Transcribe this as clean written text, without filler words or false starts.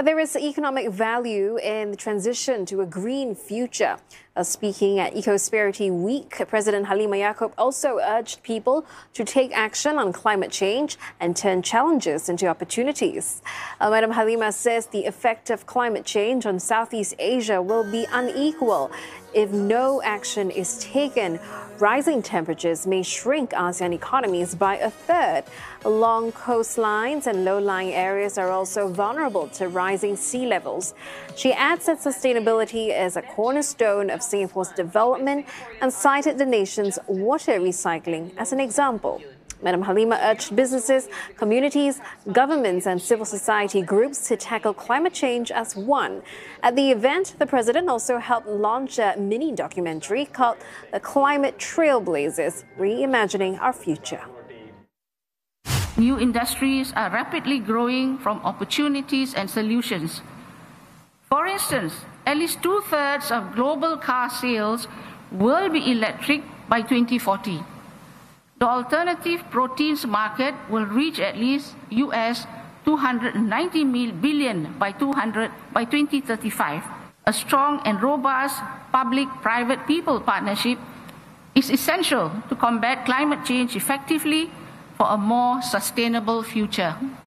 There is economic value in the transition to a green future. Speaking at Ecosperity Week, President Halimah Yacob also urged people to take action on climate change and turn challenges into opportunities. Madam Halimah says the effect of climate change on Southeast Asia will be unequal if no action is taken. Rising temperatures may shrink ASEAN economies by a third. Long coastlines and low-lying areas are also vulnerable to rising sea levels. She adds that sustainability is a cornerstone of Singapore's development and cited the nation's water recycling as an example. Madam Halimah urged businesses, communities, governments and civil society groups to tackle climate change as one. At the event, the president also helped launch a mini documentary called The Climate Trailblazers, Reimagining Our Future. New industries are rapidly growing from opportunities and solutions. For instance, at least two-thirds of global car sales will be electric by 2040. The alternative proteins market will reach at least US $290 billion by 2035. A strong and robust public-private people partnership is essential to combat climate change effectively for a more sustainable future.